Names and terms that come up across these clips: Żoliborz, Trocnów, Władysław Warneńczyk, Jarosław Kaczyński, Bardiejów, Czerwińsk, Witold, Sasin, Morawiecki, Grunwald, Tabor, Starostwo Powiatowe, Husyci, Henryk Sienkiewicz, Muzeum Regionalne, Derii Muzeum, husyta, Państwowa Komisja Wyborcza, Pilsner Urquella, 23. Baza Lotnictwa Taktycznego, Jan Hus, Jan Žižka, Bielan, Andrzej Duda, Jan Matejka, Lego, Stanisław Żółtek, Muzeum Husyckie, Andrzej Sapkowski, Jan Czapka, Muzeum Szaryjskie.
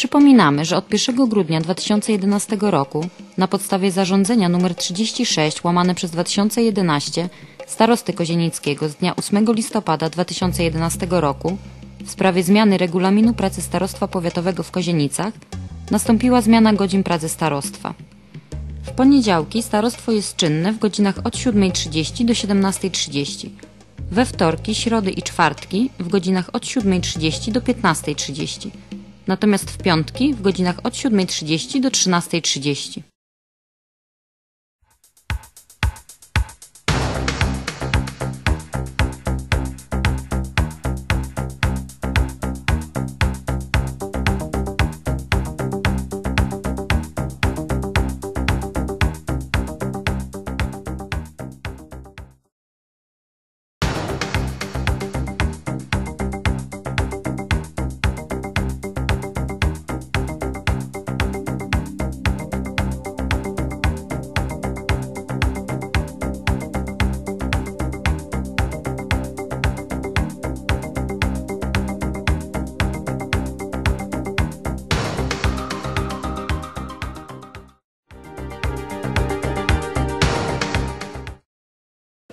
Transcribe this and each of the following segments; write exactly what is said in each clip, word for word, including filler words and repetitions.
Przypominamy, że od pierwszego grudnia dwa tysiące jedenastego roku na podstawie zarządzenia nr trzydzieści sześć łamane przez dwa tysiące jedenaście starosty kozienickiego z dnia ósmego listopada dwa tysiące jedenastego roku w sprawie zmiany regulaminu pracy starostwa powiatowego w Kozienicach nastąpiła zmiana godzin pracy starostwa. W poniedziałki starostwo jest czynne w godzinach od siódmej trzydzieści do siedemnastej trzydzieści, we wtorki, środy i czwartki w godzinach od siódmej trzydzieści do piętnastej trzydzieści, natomiast w piątki w godzinach od siódmej trzydzieści do trzynastej trzydzieści.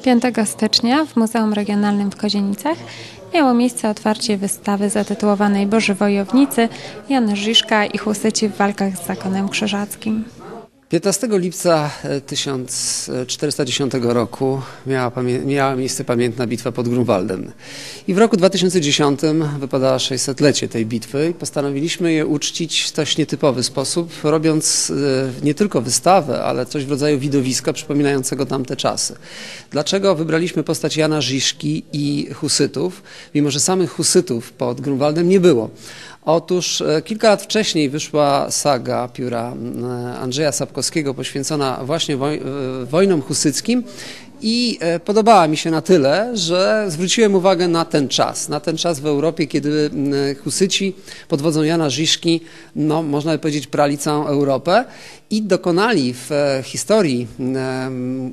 piątego stycznia w Muzeum Regionalnym w Kozienicach miało miejsce otwarcie wystawy zatytułowanej Boży Bojownicy, Jan Žižka i Husyci w walkach z Zakonem Krzyżackim. piętnastego lipca tysiąc czterysta dziesiątego roku miała, miała miejsce pamiętna bitwa pod Grunwaldem. I w roku dwa tysiące dziesiątym wypadało sześćsetlecie tej bitwy i postanowiliśmy je uczcić w dość nietypowy sposób, robiąc nie tylko wystawę, ale coś w rodzaju widowiska przypominającego tamte czasy. Dlaczego wybraliśmy postać Jana Žižki i Husytów, mimo że samych Husytów pod Grunwaldem nie było? Otóż kilka lat wcześniej wyszła saga pióra Andrzeja Sapkowskiego poświęcona właśnie woj wojnom husyckim i podobała mi się na tyle, że zwróciłem uwagę na ten czas, na ten czas w Europie, kiedy Husyci pod wodzą Jana Žižki, no można by powiedzieć, prali całą Europę i dokonali w historii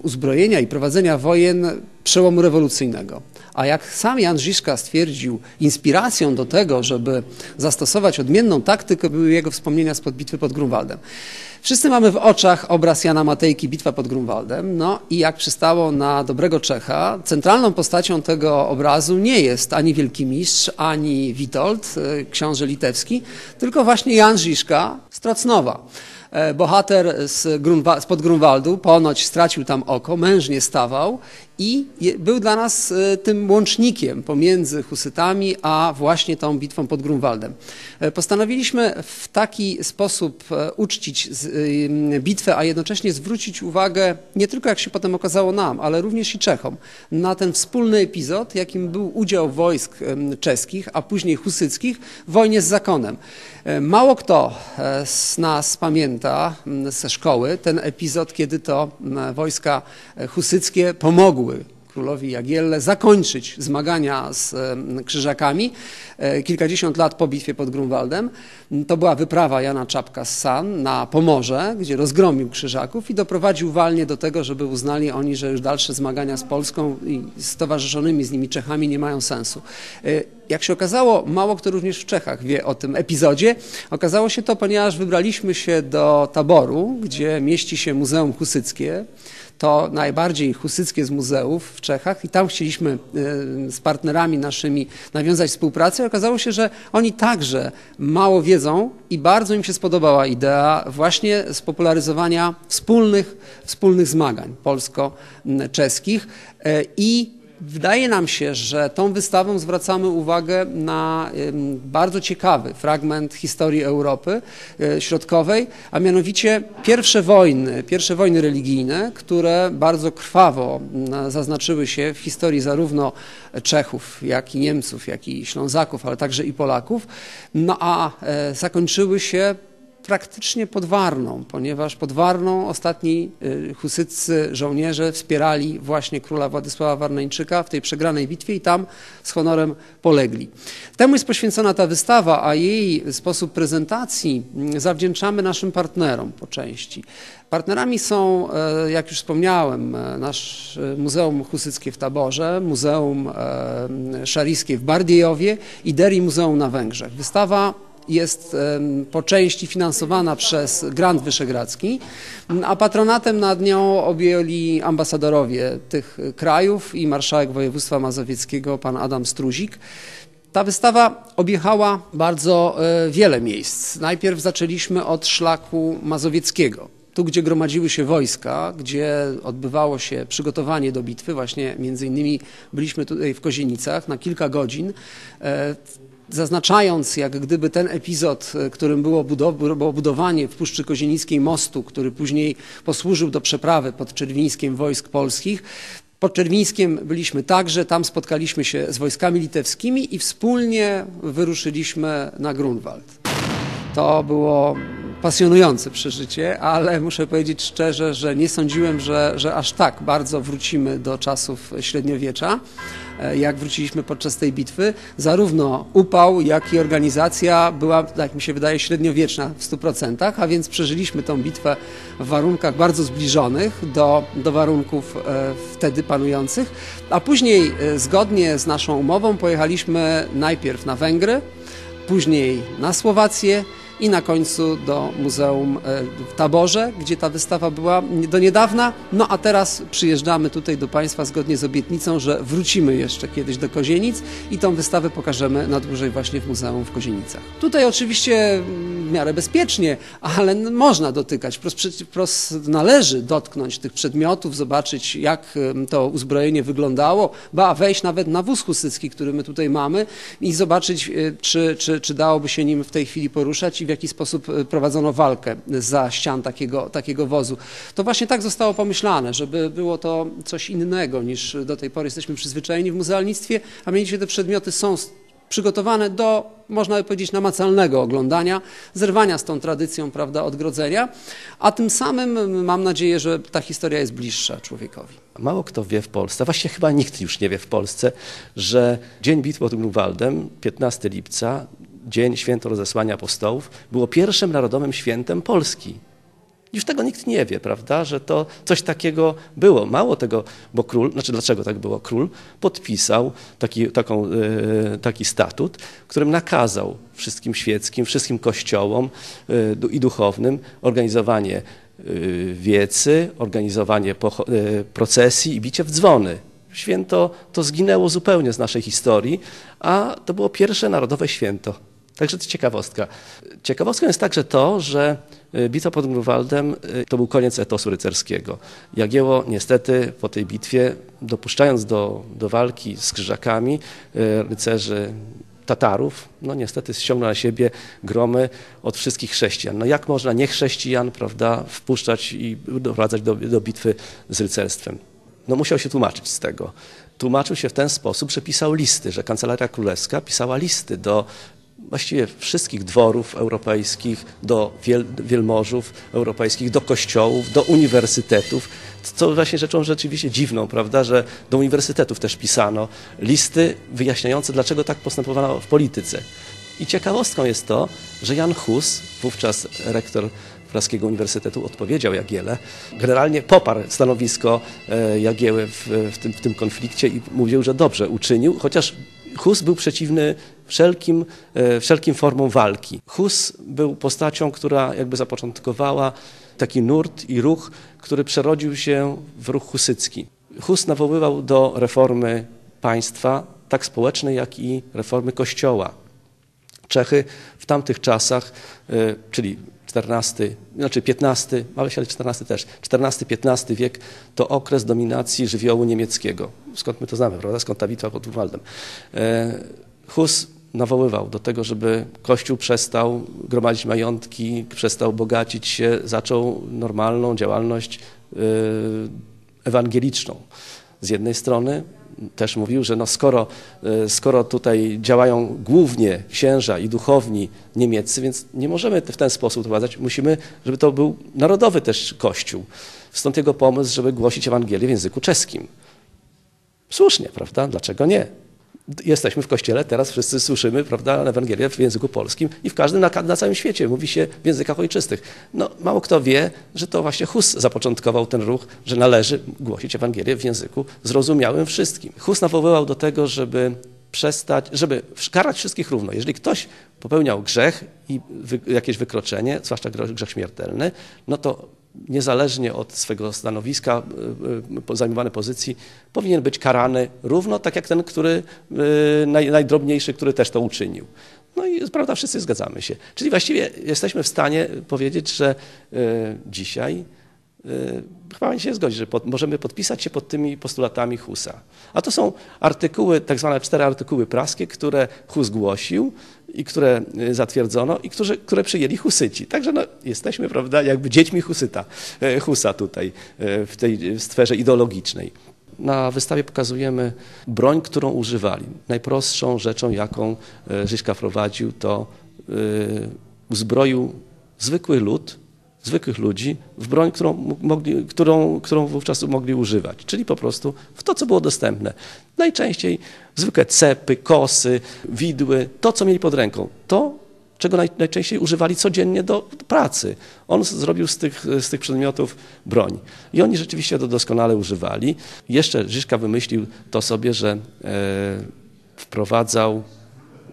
uzbrojenia i prowadzenia wojen przełomu rewolucyjnego. A jak sam Jan Žižka stwierdził, inspiracją do tego, żeby zastosować odmienną taktykę, były jego wspomnienia spod bitwy pod Grunwaldem. Wszyscy mamy w oczach obraz Jana Matejki, bitwa pod Grunwaldem, no i jak przystało na dobrego Czecha, centralną postacią tego obrazu nie jest ani wielki mistrz, ani Witold, książę litewski, tylko właśnie Jan Žižka z Trocnowa. Bohater z Grunwa- spod Grunwaldu ponoć stracił tam oko, mężnie stawał i był dla nas tym łącznikiem pomiędzy Husytami a właśnie tą bitwą pod Grunwaldem. Postanowiliśmy w taki sposób uczcić bitwę, a jednocześnie zwrócić uwagę nie tylko, jak się potem okazało, nam, ale również i Czechom na ten wspólny epizod, jakim był udział wojsk czeskich, a później husyckich w wojnie z zakonem. Mało kto z nas pamięta ze szkoły ten epizod, kiedy to wojska husyckie pomogły królowi Jagiełle zakończyć zmagania z krzyżakami kilkadziesiąt lat po bitwie pod Grunwaldem. To była wyprawa Jana Czapka z San na Pomorze, gdzie rozgromił krzyżaków i doprowadził walnie do tego, żeby uznali oni, że już dalsze zmagania z Polską i z towarzyszonymi z nimi Czechami nie mają sensu. Jak się okazało, mało kto również w Czechach wie o tym epizodzie. Okazało się to, ponieważ wybraliśmy się do Taboru, gdzie mieści się Muzeum Husyckie. To najbardziej husyckie z muzeów w Czechach i tam chcieliśmy z partnerami naszymi nawiązać współpracę. Okazało się, że oni także mało wiedzą i bardzo im się spodobała idea właśnie spopularyzowania wspólnych, wspólnych zmagań polsko-czeskich i wydaje nam się, że tą wystawą zwracamy uwagę na bardzo ciekawy fragment historii Europy Środkowej, a mianowicie pierwsze wojny, pierwsze wojny religijne, które bardzo krwawo zaznaczyły się w historii zarówno Czechów, jak i Niemców, jak i Ślązaków, ale także i Polaków, no a zakończyły się praktycznie pod Warną, ponieważ pod Warną ostatni husyccy żołnierze wspierali właśnie króla Władysława Warneńczyka w tej przegranej bitwie i tam z honorem polegli. Temu jest poświęcona ta wystawa, a jej sposób prezentacji zawdzięczamy naszym partnerom po części. Partnerami są, jak już wspomniałem, nasz Muzeum Husyckie w Taborze, Muzeum Szaryjskie w Bardiejowie i Derii Muzeum na Węgrzech. Wystawa jest po części finansowana przez Grant Wyszehradzki, a patronatem nad nią objęli ambasadorowie tych krajów i marszałek województwa mazowieckiego pan Adam Struzik. Ta wystawa objechała bardzo wiele miejsc. Najpierw zaczęliśmy od szlaku mazowieckiego. Tu, gdzie gromadziły się wojska, gdzie odbywało się przygotowanie do bitwy, właśnie między innymi byliśmy tutaj w Kozienicach na kilka godzin, zaznaczając jak gdyby ten epizod, którym było budowanie w Puszczy Kozienickiej mostu, który później posłużył do przeprawy pod Czerwińskiem wojsk polskich. Pod Czerwińskiem byliśmy także, tam spotkaliśmy się z wojskami litewskimi i wspólnie wyruszyliśmy na Grunwald. To było pasjonujące przeżycie, ale muszę powiedzieć szczerze, że nie sądziłem, że, że aż tak bardzo wrócimy do czasów średniowiecza, jak wróciliśmy podczas tej bitwy. Zarówno upał, jak i organizacja była, jak mi się wydaje, średniowieczna w stu procentach, a więc przeżyliśmy tę bitwę w warunkach bardzo zbliżonych do, do warunków wtedy panujących, a później zgodnie z naszą umową pojechaliśmy najpierw na Węgry, później na Słowację i na końcu do Muzeum w Taborze, gdzie ta wystawa była do niedawna. No a teraz przyjeżdżamy tutaj do Państwa zgodnie z obietnicą, że wrócimy jeszcze kiedyś do Kozienic i tą wystawę pokażemy na dłużej właśnie w Muzeum w Kozienicach. Tutaj oczywiście w miarę bezpiecznie, ale można dotykać, wprost należy dotknąć tych przedmiotów, zobaczyć jak to uzbrojenie wyglądało, ba wejść nawet na wóz husycki, który my tutaj mamy i zobaczyć, czy, czy, czy dałoby się nim w tej chwili poruszać i w jaki sposób prowadzono walkę za ścian takiego, takiego wozu. To właśnie tak zostało pomyślane, żeby było to coś innego niż do tej pory jesteśmy przyzwyczajeni w muzealnictwie, a mianowicie te przedmioty są przygotowane do, można by powiedzieć, namacalnego oglądania, zerwania z tą tradycją, prawda, odgrodzenia, a tym samym mam nadzieję, że ta historia jest bliższa człowiekowi. Mało kto wie w Polsce, właśnie chyba nikt już nie wie w Polsce, że Dzień Bitwy pod Grunwaldem, piętnastego lipca, Dzień Święto Rozesłania Apostołów, było pierwszym narodowym świętem Polski. Już tego nikt nie wie, prawda, że to coś takiego było. Mało tego, bo król, znaczy dlaczego tak było? Król podpisał taki, taką, yy, taki statut, którym nakazał wszystkim świeckim, wszystkim kościołom yy, i duchownym organizowanie yy, wiecy, organizowanie yy, procesji i bicie w dzwony. Święto to zginęło zupełnie z naszej historii, a to było pierwsze narodowe święto. Także to ciekawostka. Ciekawostką jest także to, że bitwa pod Grunwaldem to był koniec etosu rycerskiego. Jagiełło niestety po tej bitwie, dopuszczając do, do walki z Krzyżakami rycerzy Tatarów, no niestety ściągnął na siebie gromy od wszystkich chrześcijan. No jak można niechrześcijan, prawda, wpuszczać i doprowadzać do, do bitwy z rycerstwem? No musiał się tłumaczyć z tego. Tłumaczył się w ten sposób, że pisał listy, że Kancelaria Królewska pisała listy do właściwie wszystkich dworów europejskich, do wiel wielmożów europejskich, do kościołów, do uniwersytetów, co właśnie rzeczą rzeczywiście dziwną, prawda, że do uniwersytetów też pisano listy wyjaśniające, dlaczego tak postępowano w polityce. I ciekawostką jest to, że Jan Hus, wówczas rektor Praskiego Uniwersytetu, odpowiedział Jagiele. Generalnie poparł stanowisko Jagieły w, w, tym, w tym konflikcie i mówił, że dobrze uczynił, chociaż Hus był przeciwny wszelkim, wszelkim formom walki. Hus był postacią, która jakby zapoczątkowała taki nurt i ruch, który przerodził się w ruch husycki. Hus nawoływał do reformy państwa, tak społecznej, jak i reformy kościoła. Czechy w tamtych czasach, czyli czternasty, znaczy piętnasty, ale czternasty też, czternasty piętnasty wiek to okres dominacji żywiołu niemieckiego. Skąd my to znamy, prawda? Skąd ta bitwa pod Grunwaldem? Hus nawoływał do tego, żeby Kościół przestał gromadzić majątki, przestał bogacić się, zaczął normalną działalność ewangeliczną. Z jednej strony też mówił, że no skoro, skoro tutaj działają głównie księża i duchowni niemieccy, więc nie możemy w ten sposób prowadzać, musimy, żeby to był narodowy też kościół. Stąd jego pomysł, żeby głosić Ewangelię w języku czeskim. Słusznie, prawda? Dlaczego nie? Jesteśmy w kościele, teraz wszyscy słyszymy, prawda, Ewangelię w języku polskim i w każdym, na, na całym świecie mówi się w językach ojczystych. No, mało kto wie, że to właśnie Hus zapoczątkował ten ruch, że należy głosić Ewangelię w języku zrozumiałym wszystkim. Hus nawoływał do tego, żeby przestać, żeby karać wszystkich równo. Jeżeli ktoś popełniał grzech i wy, jakieś wykroczenie, zwłaszcza grzech śmiertelny, no to niezależnie od swego stanowiska, zajmowanej pozycji, powinien być karany równo, tak jak ten, który naj, najdrobniejszy, który też to uczynił. No i prawda, wszyscy zgadzamy się. Czyli właściwie jesteśmy w stanie powiedzieć, że y, dzisiaj y, chyba pani się zgodzi, że pod, możemy podpisać się pod tymi postulatami Husa. A to są artykuły, tak zwane cztery artykuły praskie, które Hus głosił i które zatwierdzono i którzy, które przyjęli Husyci. Także no, jesteśmy, prawda, jakby dziećmi Husyta, Husa tutaj w tej sferze ideologicznej. Na wystawie pokazujemy broń, którą używali. Najprostszą rzeczą, jaką Žižka prowadził, to uzbroił zwykły lud, zwykłych ludzi w broń, którą, mogli, którą, którą wówczas mogli używać, czyli po prostu w to, co było dostępne. Najczęściej zwykłe cepy, kosy, widły, to, co mieli pod ręką, to, czego naj, najczęściej używali codziennie do pracy. On zrobił z tych, z tych przedmiotów broń. I oni rzeczywiście to doskonale używali. Jeszcze Žižka wymyślił to sobie, że e, wprowadzał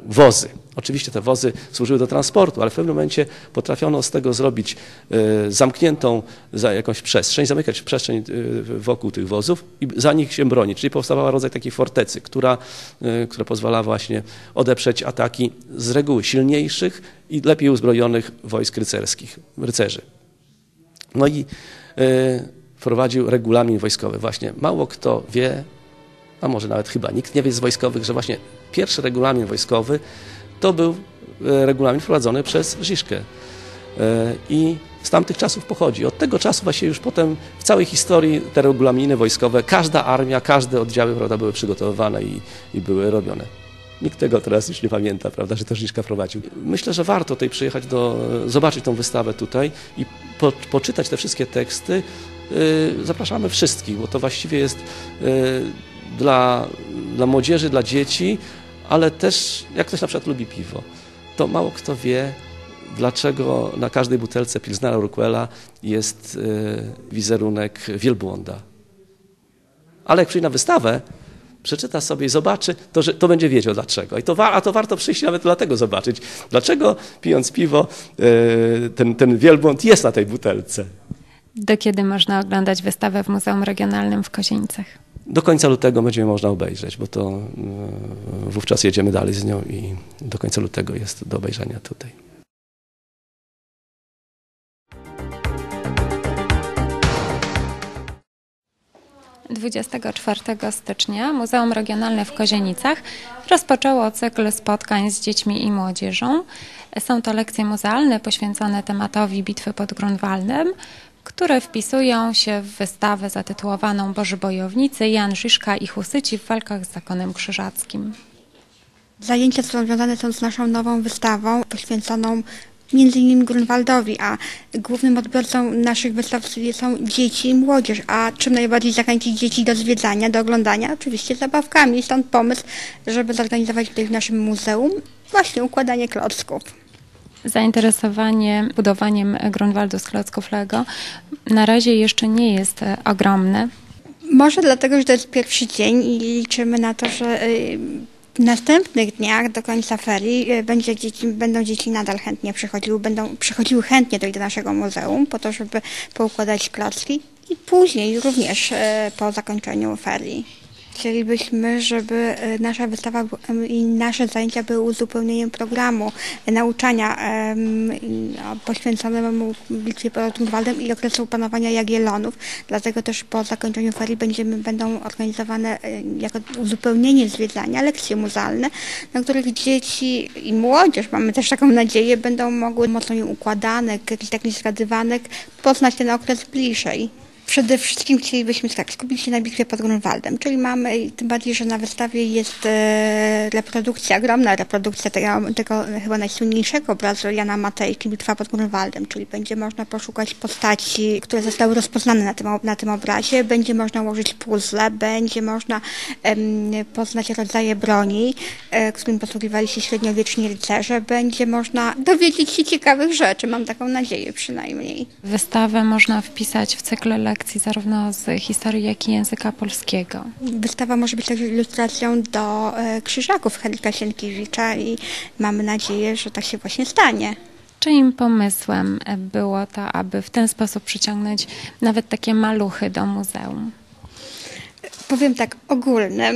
wozy. Oczywiście te wozy służyły do transportu, ale w pewnym momencie potrafiono z tego zrobić e, zamkniętą za jakąś przestrzeń, zamykać przestrzeń e, wokół tych wozów i za nich się bronić. Czyli powstawała rodzaj takiej fortecy, która, e, która pozwalała właśnie odeprzeć ataki z reguły silniejszych i lepiej uzbrojonych wojsk rycerskich, rycerzy. No i e, wprowadził regulamin wojskowy. Właśnie mało kto wie, a może nawet chyba nikt nie wie z wojskowych, że właśnie pierwszy regulamin wojskowy to był regulamin wprowadzony przez Žižkę i z tamtych czasów pochodzi. Od tego czasu właśnie już potem w całej historii te regulaminy wojskowe, każda armia, każde oddziały, prawda, były przygotowywane i, i były robione. Nikt tego teraz już nie pamięta, prawda, że to Žižka wprowadził. Myślę, że warto tutaj przyjechać, do, zobaczyć tą wystawę tutaj i po, poczytać te wszystkie teksty. Zapraszamy wszystkich, bo to właściwie jest dla, dla młodzieży, dla dzieci, ale też, jak ktoś na przykład lubi piwo, to mało kto wie, dlaczego na każdej butelce Pilsnera Urquella jest wizerunek wielbłąda. Ale jak przyjdzie na wystawę, przeczyta sobie i zobaczy, to, że, to będzie wiedział dlaczego. I to, a to warto przyjść nawet dlatego zobaczyć, dlaczego pijąc piwo ten, ten wielbłąd jest na tej butelce. Do kiedy można oglądać wystawę w Muzeum Regionalnym w Kozienicach? Do końca lutego będzie można obejrzeć, bo to wówczas jedziemy dalej z nią i do końca lutego jest do obejrzenia tutaj. dwudziestego czwartego stycznia Muzeum Regionalne w Kozienicach rozpoczęło cykl spotkań z dziećmi i młodzieżą. Są to lekcje muzealne poświęcone tematowi bitwy pod Grunwaldem, które wpisują się w wystawę zatytułowaną Boży Bojownicy, Jan Žižka i Husyci w walkach z Zakonem Krzyżackim. Zajęcia związane są z naszą nową wystawą poświęconą między innymi Grunwaldowi, a głównym odbiorcą naszych wystaw są dzieci i młodzież, a czym najbardziej zachęcić dzieci do zwiedzania, do oglądania? Oczywiście zabawkami, stąd pomysł, żeby zorganizować tutaj w naszym muzeum właśnie układanie klocków. Zainteresowanie budowaniem Grunwaldu z klocków Lego na razie jeszcze nie jest ogromne. Może dlatego, że to jest pierwszy dzień i liczymy na to, że w następnych dniach do końca ferii będzie dzieci, będą dzieci nadal chętnie przychodziły, będą przychodziły chętnie do naszego muzeum po to, żeby poukładać klocki i później również po zakończeniu ferii. Chcielibyśmy, żeby nasza wystawa i nasze zajęcia były uzupełnieniem programu nauczania poświęconemu bitwie pod Grunwaldem i okresu panowania Jagiellonów. Dlatego też po zakończeniu ferii będziemy, będą organizowane jako uzupełnienie zwiedzania lekcje muzealne, na których dzieci i młodzież, mamy też taką nadzieję, będą mogły mocno układanek, jakichś takich zgadywanek poznać ten okres bliżej. Przede wszystkim chcielibyśmy tak, skupić się na bitwie pod Grunwaldem, czyli mamy, tym bardziej, że na wystawie jest e, reprodukcja, ogromna reprodukcja tego, tego chyba najsłynniejszego obrazu Jana Matejki, Bitwa pod Grunwaldem, czyli będzie można poszukać postaci, które zostały rozpoznane na tym, na tym obrazie, będzie można ułożyć puzzle, będzie można em, poznać rodzaje broni, e, którym posługiwali się średniowieczni rycerze, będzie można dowiedzieć się ciekawych rzeczy, mam taką nadzieję przynajmniej. Wystawę można wpisać w cykl lekcji lekcji zarówno z historii, jak i języka polskiego. Wystawa może być też ilustracją do Krzyżaków Henryka Sienkiewicza i mamy nadzieję, że tak się właśnie stanie. Czyim pomysłem było to, aby w ten sposób przyciągnąć nawet takie maluchy do muzeum? Powiem tak ogólnym,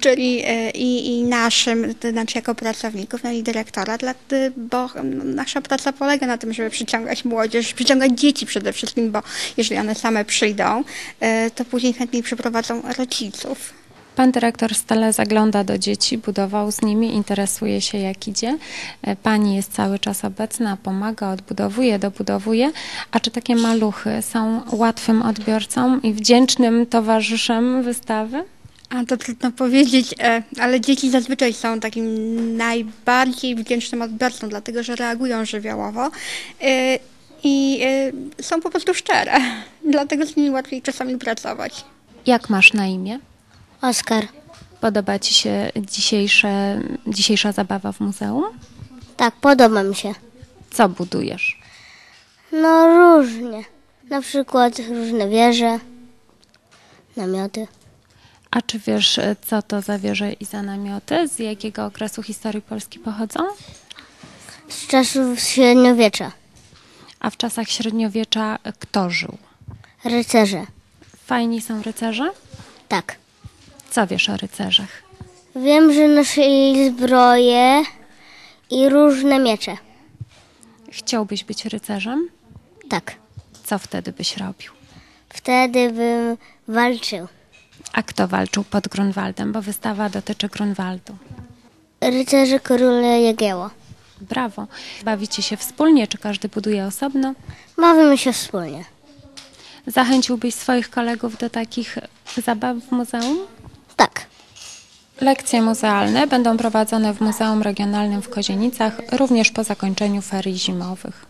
czyli i, i naszym, to znaczy jako pracowników, no i dyrektora, bo nasza praca polega na tym, żeby przyciągać młodzież, przyciągać dzieci przede wszystkim, bo jeżeli one same przyjdą, to później chętniej przyprowadzą rodziców. Pan dyrektor stale zagląda do dzieci, budował z nimi, interesuje się jak idzie. Pani jest cały czas obecna, pomaga, odbudowuje, dobudowuje. A czy takie maluchy są łatwym odbiorcą i wdzięcznym towarzyszem wystawy? A to trudno powiedzieć, ale dzieci zazwyczaj są takim najbardziej wdzięcznym odbiorcą, dlatego że reagują żywiołowo. I są po prostu szczere, dlatego z nimi łatwiej czasami pracować. Jak masz na imię? Oskar. Podoba Ci się dzisiejsze, dzisiejsza zabawa w muzeum? Tak, podoba mi się. Co budujesz? No różnie. Na przykład różne wieże, namioty. A czy wiesz, co to za wieże i za namioty? Z jakiego okresu historii Polski pochodzą? Z czasów średniowiecza. A w czasach średniowiecza kto żył? Rycerze. Fajni są rycerze? Tak. Co wiesz o rycerzach? Wiem, że nosili zbroje i różne miecze. Chciałbyś być rycerzem? Tak. Co wtedy byś robił? Wtedy bym walczył. A kto walczył pod Grunwaldem? Bo wystawa dotyczy Grunwaldu. Rycerze króla Jagiełło. Brawo. Bawicie się wspólnie, czy każdy buduje osobno? Bawimy się wspólnie. Zachęciłbyś swoich kolegów do takich zabaw w muzeum? Tak. Lekcje muzealne będą prowadzone w Muzeum Regionalnym w Kozienicach, również po zakończeniu ferii zimowych.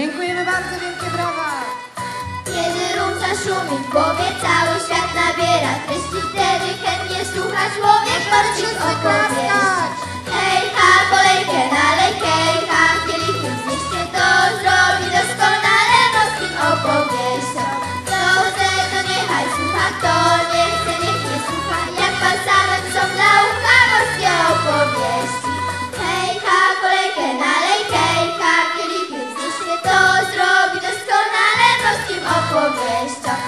Dziękujemy bardzo, wielkie brawa! Kiedy rum zaszumi w głowie, cały świat nabiera treści, wtedy chętnie słucha człowiek martwych opowieść. Hejka, kolejkę nalej, hejka, kielichów zniszczy, to zrobi doskonale mocnym opowieściom. Kto chce, to niechaj słucha, kto nie chce, niech nie słucha, jak pan samym są dla ucha morskie opowieści. Hejka, kolejkę nalej, hejka, kielichów zniszczy, to zrobi doskonale mocnym opowieściom.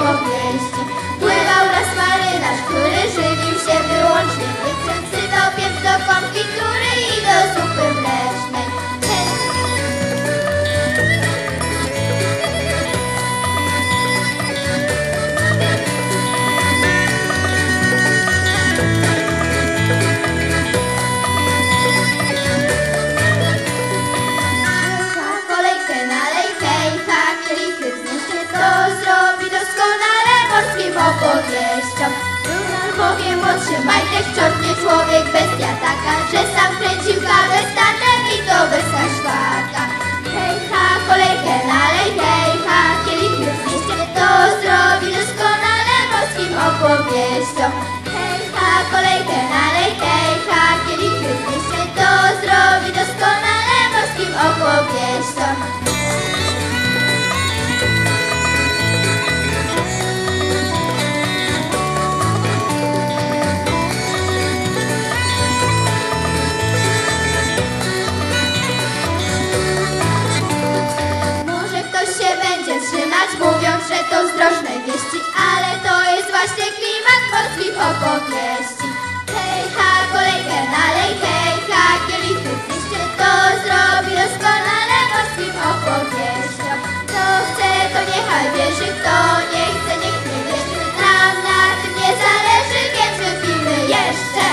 Opowieści. Pływał raz marynarz, który żywił się wyłącznie mleczem, sypał pieprz do konfitury i do zupy mlecznej. Opowieścią. Bowiem młodszy Majtek, czorny człowiek, bestia taka, że sam kręcił gawę stanem i to weska szwarka. Hejha, kolejkę nalej, hejha, kielich już zniszczy, to zrobi doskonale morskim opowieścią. Hejha, kolejkę nalej, hejha, kielich już zniszczy, to zrobi doskonale morskim opowieścią. Mówią, że to zdrożne wieści, ale to jest właśnie klimat morskich opowieści. Hejka, kolejkę nalej, hejka, kielichów zniszczy, to zrobi doskonale morskim opowieściom. Kto chce, to niechaj wierzy, kto nie chce, niech nie wierzy. Nam na tym nie zależy, więc wypijmy jeszcze.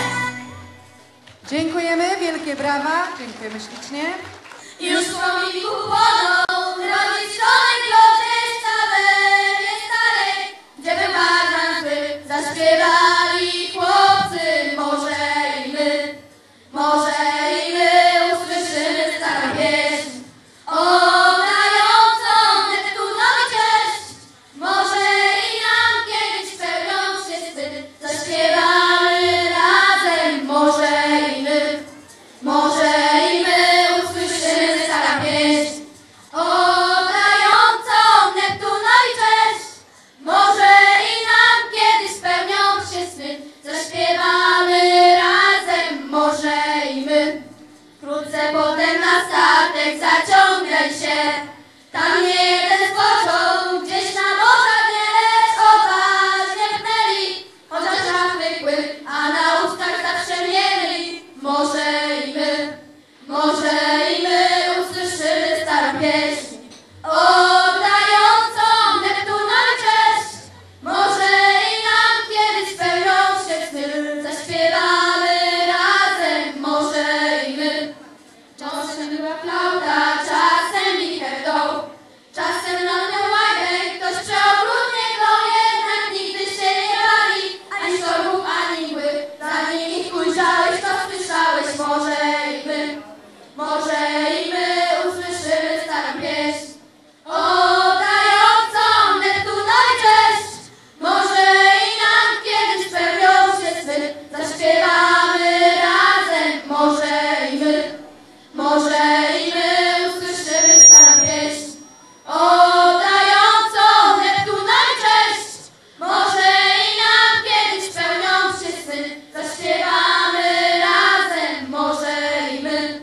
Dziękujemy, wielkie brawa, dziękujemy ślicznie. Już po miku wodą, rodzić szkolej klocze, żeby baranty zaśpiewali chłopcy, może i my, może i my usłyszymy starą pieśń. Ona ją chcą Neptunowi cześć, może i nam kiedyś spełnią się wstyd. Zaśpiewamy razem, może i my, może i my usłyszymy starą pieśń. Ona ją chcą Neptunowi cześć, może zaśpiewamy razem, może i my. Wkrótce potem na statek zaciągaj się, tam jeden z pociąg gdzieś na morza gdzieś odważnie pnęli, chociaż nam wykły, a na ustach zawsze mieli. Może i my, może i my usłyszymy starą pieśń. Oddającą Neptunowi cześć, może i nam kiedyś spełnią się sny. Zaśpiewamy razem, może i my. Czasem była flauta, czasem wicher doł, czasem lany łagę, ktoś przeokrutnie go, jednak nigdy się nie bali, ani sztormów, ani mgły. Zanim ich ujrzałeś, to słyszałeś, może i my, może i my usłyszymy starą pieśń. Oddającą Neptunowi cześć, może i nam kiedyś spełnią się sny. Zaśpiewamy razem, może i my, może i my usłyszymy starą pieśń. Oddającą Neptunowi cześć, może i nam kiedyś spełnią się sny. Zaśpiewamy razem, może i my.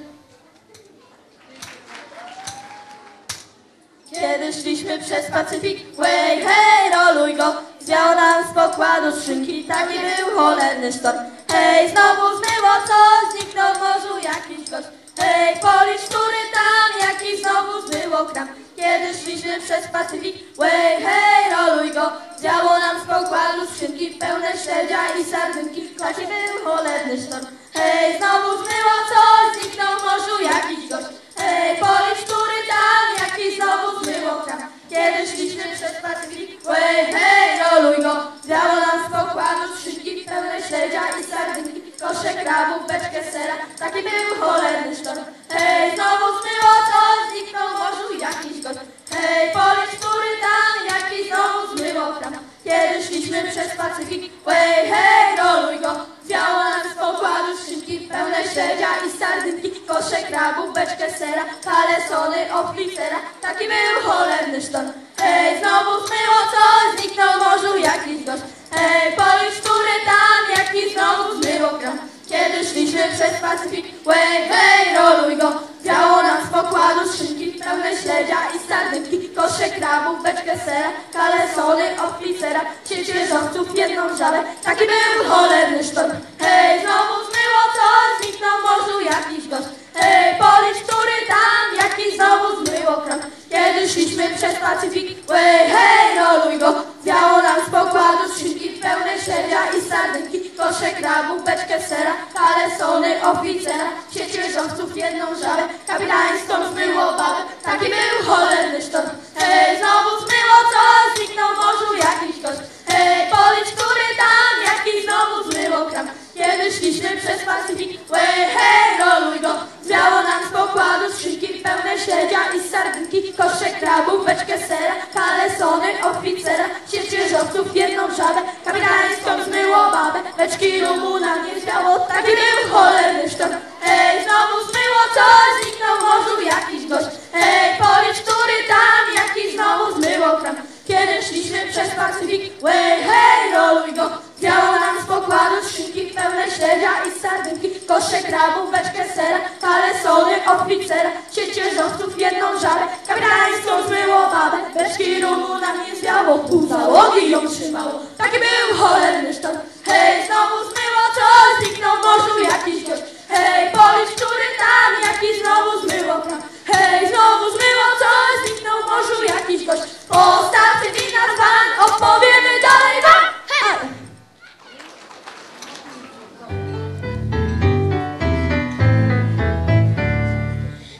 Kiedy szliśmy przez Pacyfik, hej, hej, roluj go, zwiał nam z pokładu szynki, taki był cholerny sztorm. Hej, znowu zmyło coś, zniknął w morzu jakiś gość. Hej, policz, który tam, jaki znowu zmyło kram. Kiedy szliśmy przez Pacyfik, łej, hej, roluj go. Działo nam z pokładu skrzynki pełne śledzia i sardynki. Taki był cholerny sztorm. Hej, znowu zmyło coś, zniknął w morzu jakiś gość. Hej, policz, który tam, jaki znowu zmyło tam. Kiedy szliśmy przez Pacyfik, łej, hej, roluj go. Działo nam z pokładu skrzynki pełne śledzia i sardynki. Kosze krabów, beczkę sera, taki był cholerny sztorm. Hej, znowu zmyło coś, zniknął w morzu jakiś gość. Hej, policz, który tam, jaki znowu zmyło tam. Kiedy szliśmy przez Pacyfik, łej, hej, roluj go. Zwiało nam z pokładu szynki, pełne śledzia i sardynki. Kosze krabów, beczkę sera, palesony, oficera, taki był cholerny sztorm. Hej, znowu zmyło coś, zniknął w morzu jakiś gość. Hej, policz, który tam, jaki znowu zmyło tam. Kiedy szliśmy przez Pacyfik, łej, hej, roluj go. Zwiało nam z pokładu szynki, pełne śledzia i sardynki. Kosze krabów, beczkę sera, kalesony, oficera, sieć leżąców, jedną żabę, taki był cholerny sztorm. Hej, znowu zmyło coś, zniknął w morzu jakiś gość. Hej, policz, który tam, jaki znowu zmyło krok. Kiedy szliśmy przez Pacyfik, łej, hej, roluj go. Zwiało nam z pokładu szynki, pełne śledzia i sardynki. Kosze krabów, beczkę sera, kalesony, oficera, sieć leżąców, jedną żabę, kapitańską zmyło babę, taki był cholerny sztorm. Hej, znowu zmyło coś, zniknął w morzu jakiś gość. Hej, policz, który tam, jaki znowu zmyło kram. Kiedy szliśmy przez Pacyfik, łej, hej, roluj go. Zwiało nam z pokładu skrzynki, pełne śledzia i sardynki. Kosze krabów, beczkę sera, kalesony, oficera, sieć leżąców, jedną żabę, kapitańską zmyło babę, beczki rumu nam nie zwiało, taki był cholerny sztorm. Hej, znowu zmyło coś, zniknął w morzu jakiś gość. Hej, policz, który tam, jaki znowu zmyło kram. Kiedy szliśmy przez Pacyfik, łej, hej, roluj go. Zwiało nam z pokładu szynki, pełne śledzia i sardynki. Kosze krabów, beczkę sera, palesony, oficera, sieć leżąców, jedną żabę, kapitańską zmyło babę, beczki rumu nam nie zwiało, pół załogi ją trzymało, taki był cholerny sztorm. Hej, znowu zmyło coś, zniknął w morzu jakiś gość. Hej, policz, który tam, jaki znowu zmyło kram. Hej, znowu zmyło coś, zniknął w morzu jakiś gość. Postawcy winar pan, odpowiemy dalej wam. Hej!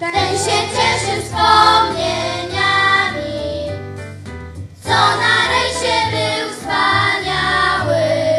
Ten się cieszy wspomnieniami, co na rejsie był wspaniały.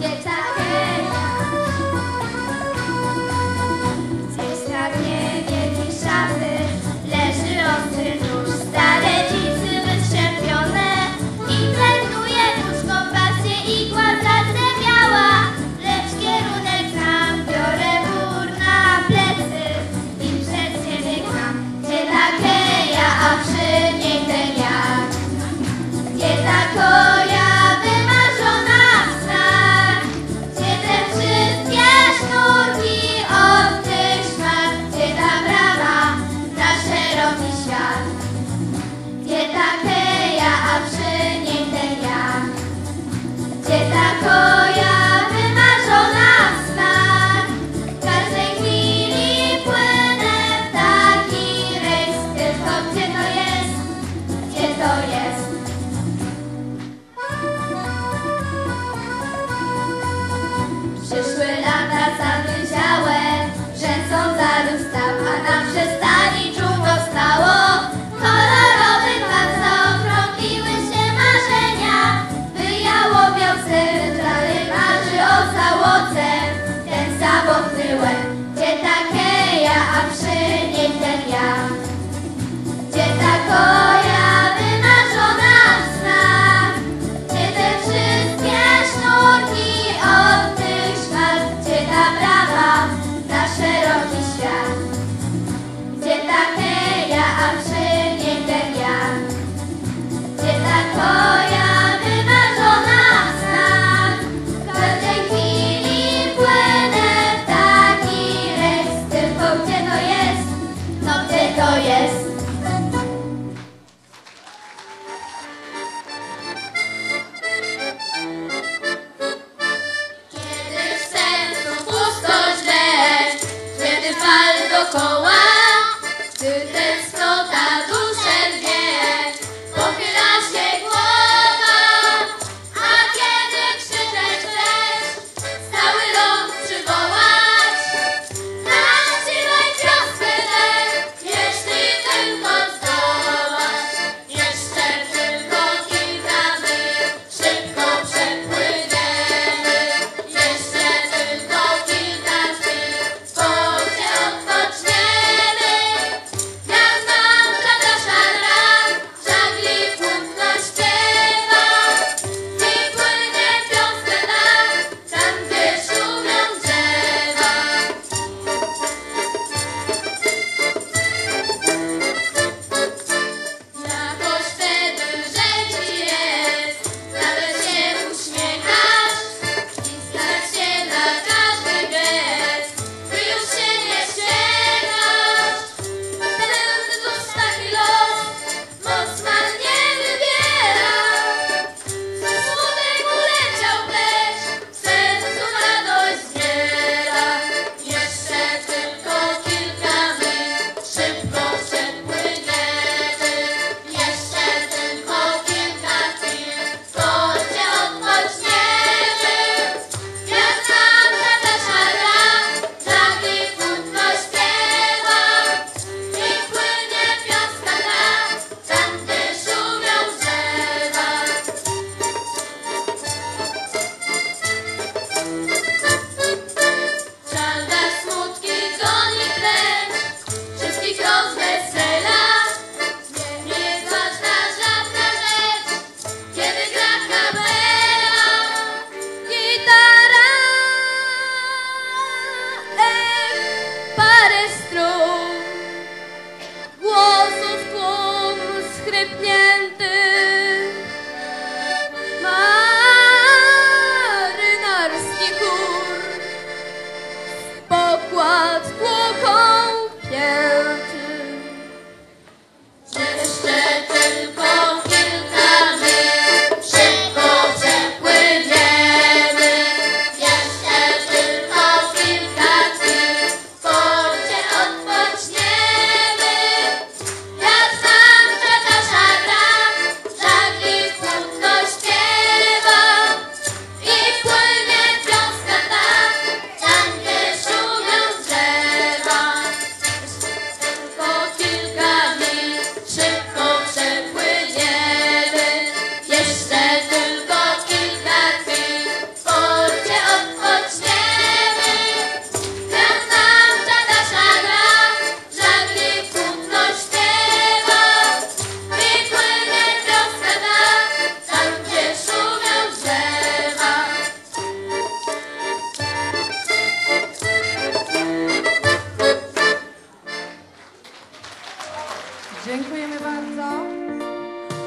Dzień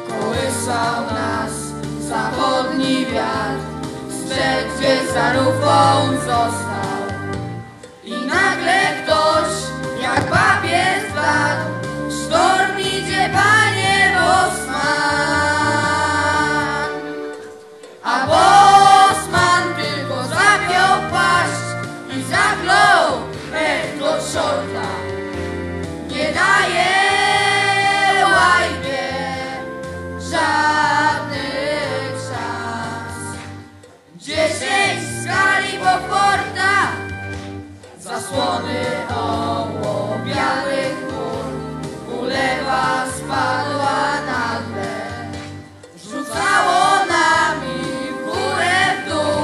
Kołysał nas zachodni wiatr, strzec wieczarów on został. I nagle ktoś, jak papier wpadł, sztorm idzie, panie Bosman. A Bosman tylko zapiął płaszcz i zaklął pęk od szorta. Nie daje łajbie żadnych szans. Dziesięć skali Boforta, zasłony ołowianych mur, ulewa spadła nagle, rzucało nami w górę w dół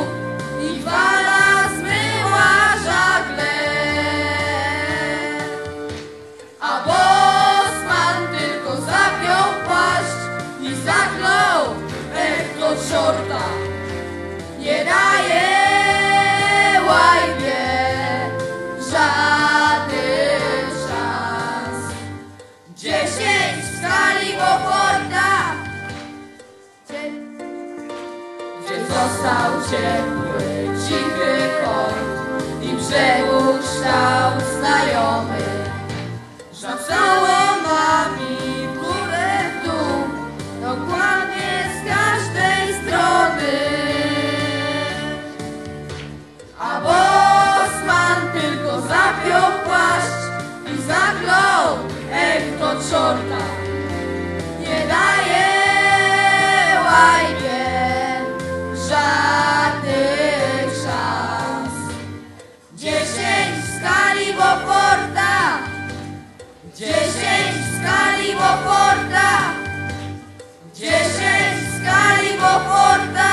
i fala zmyła żagle. A Bosman tylko zapiął płaszcz i zaklął pęk od szorta. Nie daje łajbie żadnych szans. Dziesięć w skali Boforta, gdzie, gdzie został ciepły, cichy kąt i brzegu kształt znajomy. Żapsało nami w górę w dół, dokładnie z każdej strony. A Bosman tylko zapiął płaszcz i zaklął ech do czorta. Nie daje łajbie żadnych szans. Dziesięć w skali Boforta, dziesięć w skali Boforta, dziesięć w skali Boforta.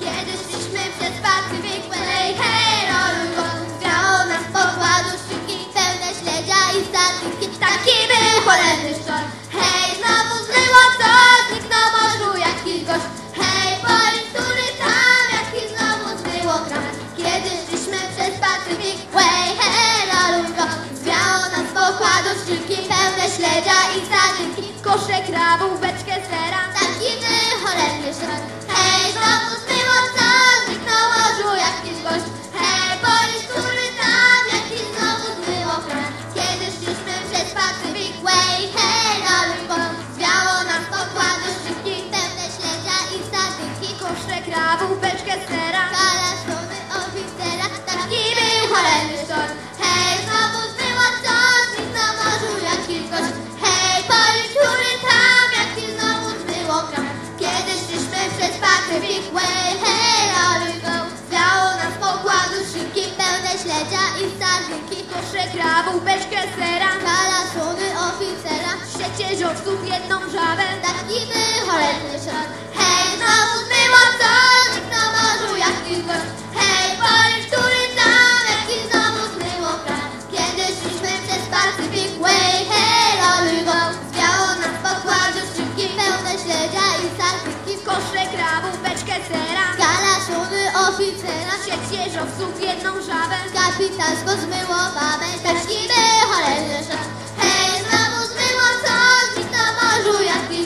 Kiedy szliśmy przez pasy wykwelej, hej, rolun odgrało nas pokładu, szybki, pełne śledzia i statyki. Taki był cholerny szczor. Hej, znowu zmyło to, zniknął morzu jakiś gość. Hej, boli, który tam, jaki znowu zmyło granat. Kiedy szliśmy przez pasy wykwelej, hej, rolun odgrało nas pokładu, szybki, pełne śledzia i statyki. Kosze krabów, beczkę sera, taki był cholerny szczor. Hej, znowu zmyło to, zniknął morzu jakiś gość. Hej, Boris, który tam, jakiś znowu zmyło kran. Kiedy szliśmy przez Pacific Way, hej, rolun bol, zwiało nas pokładu szybkich, pełne śledzia i statyki. Kosze krabów, beczkę sera, kalastowy oficera, taki był cholerny sztorm. Hej, znowu zmyło to, zniknął morzu jakiś gość. Hej, Boris, który tam, jakiś znowu zmyło kran. Kiedy szliśmy przez Pacific Way, śledzia i staryki, kosze krabów, beczkę sera, kalasony oficera, trzecie ziorców, jedną żabę, taki wycholerny szor. Hej, znowu zmyło to, zniknął morzu jakiś gość. Hej, Boris, który tam, jaki znowu zmyło kran. Kiedy szliśmy przez Pacific Way, hej, rolygą, zwiało nas pokładzie szybki, pełne śledzia i staryki, kosze krabów, beczkę sera, kalasony oficera, trzecie ziorców, jedną żabę, kapitalsko zmyło babę, taki był cholerny szor. Hej, znowu zmyło co, zniknął morzu jakiś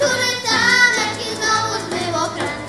gość. Hej, Boris, który tam,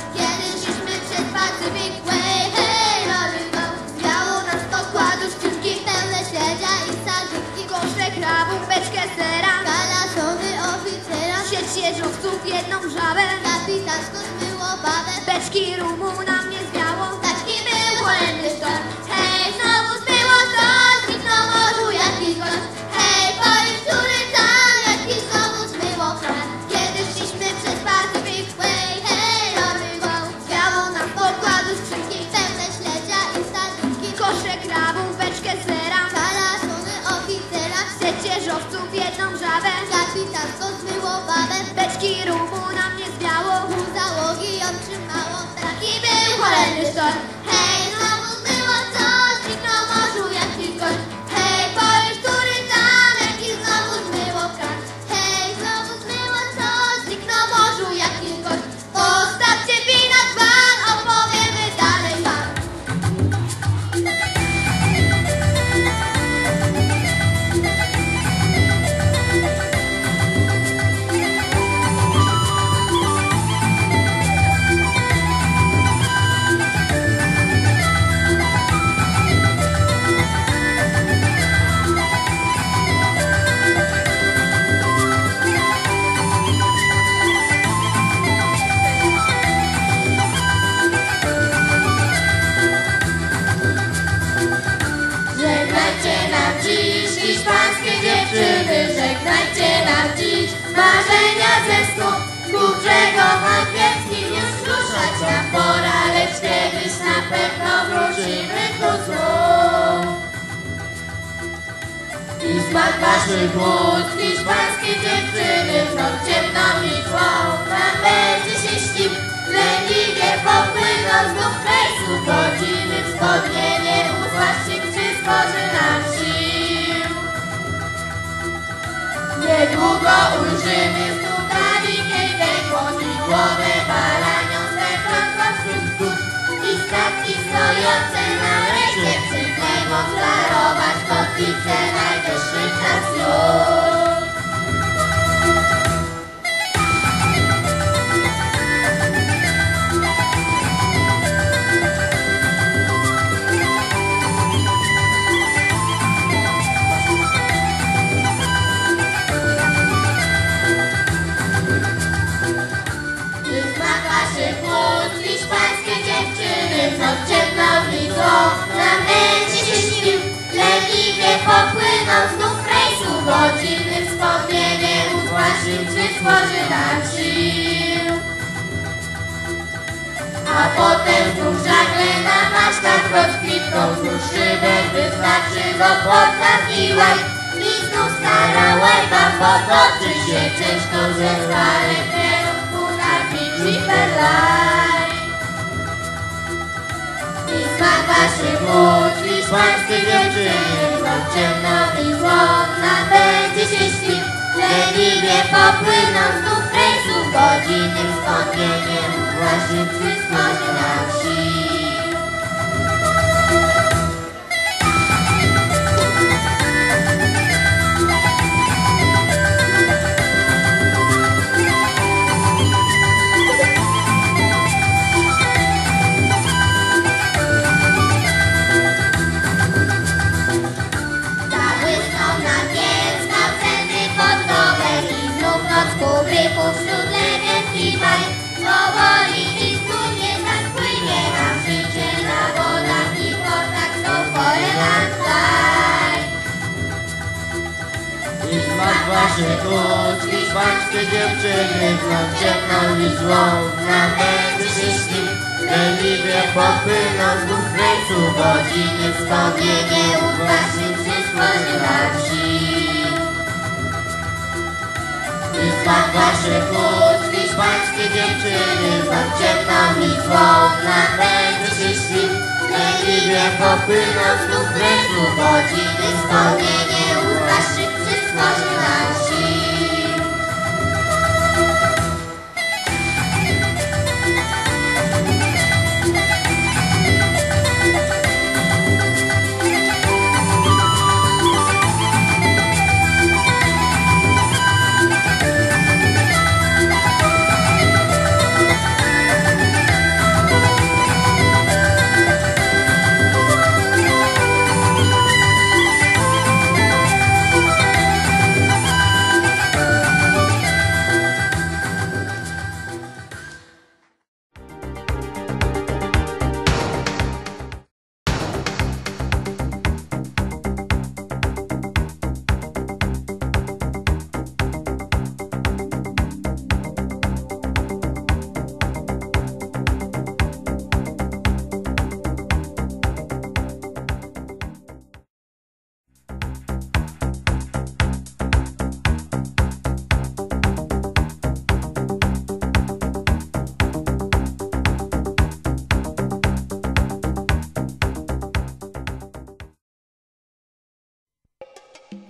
jaki znowu zmyło kran. Kiedy szliśmy przez Pacific Way, hej, rolygą, zwiało nas pokładu szczytki, pełne śledzia i sadzytki, kosze krabów, beczkę sera, kalasony oficera, sieć jeżowców, jedną żabę, kapitalsko zmyło babę, beczki rumu na mnie zwiało, taki był cholerny sztor. Hej, znowu zmyło to, zniknął morzu jakiś gość. Hej, Boris, który tam, jakiś znowu zmyło kran. Kiedy szliśmy przez Pacific Way, hej, rolygą, zwiało nas pokładu szczytki, pełne śledzia i sadzytki, kosze krabów, beczkę sera, kalasony oficera, sieć jeżowców, jedną żabę, kapitalsko zmyło babę, beczki rumu na mnie zwiało, pół załogi ją trzymało, taki był cholerny sztor. Hej, znowu zmyło to, zniknął morzu jakiś gość. Hej, Boris, który tam, jaki znowu zmyło kran. Hej, znowu zmyło to, zniknął morzu jakiś gość. Postawcie wino dzban, opowiemy dalej wam. marzenia ze snu, z burzego chapieckich już ruszać nam pora, lecz kiedyś na pewno wrócimy ku złu. Liczba waszych głód, liczba pańskiej dziewczyny, w noc ciemno mi tło, nam będzie się ścig, leniwie popłyną znów fejsu godziny, wschodnie nie usłasz się, czy stworzy nam sił. Niedługo ujrzymy znów dalikę węgłą i głowę balanią z wewnątrz wszystkich i statki stojące na rejsie przy temu klarować kotwicę najwyższych czas już. Popłyną znów rejsu godziny, wspomnienie utłaczył, czy stworzy nam sił. A potem znów żagle na masztach pod klitką, znów szybę wyznaczy do płota piłaj i znów stara łajba potoczy się ciężką, że stary kręgu napić i perlaj. I smak waszych łódź, liczbańskie dziewczyny, ciemno i złomna będzie się śpił, leniwie popłyną znów rejsu godziny, wspomnieniem łaszczycy stworzy nam sił. Wśród legend i bajk, powoli i studnie tak płynie nam życie na wodach i portach, są pole nam staj. I smak waszych głód, i szwaczkie dziewczyny, znów ciemną i złą, nam będzie się śnił, leniwie popłyną znów rejsu godziny, wspomnienie uwłaszy, wszystko nam sił. Liczbach waszych głód, liczbańskie dziewczyny, znów ciemną i złą, nam będzie się śnił, leniwie popłyną znów rejsu godziny, wspomnienie uwłaszy, wszystko nam sił.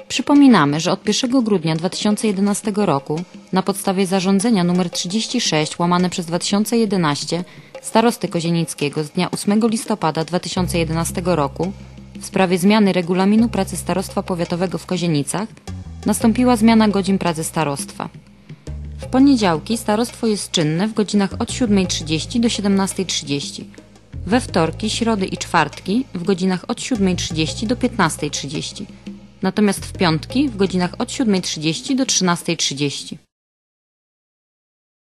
Przypominamy, że od pierwszego grudnia dwa tysiące jedenastego roku na podstawie zarządzenia nr trzydzieści sześć łamane przez dwa tysiące jedenaście starosty kozienickiego z dnia ósmego listopada dwa tysiące jedenastego roku w sprawie zmiany regulaminu pracy starostwa powiatowego w Kozienicach nastąpiła zmiana godzin pracy starostwa. W poniedziałki starostwo jest czynne w godzinach od siódmej trzydzieści do siedemnastej trzydzieści, we wtorki, środy i czwartki w godzinach od siódmej trzydzieści do piętnastej trzydzieści. Natomiast w piątki w godzinach od siódmej trzydzieści do trzynastej trzydzieści.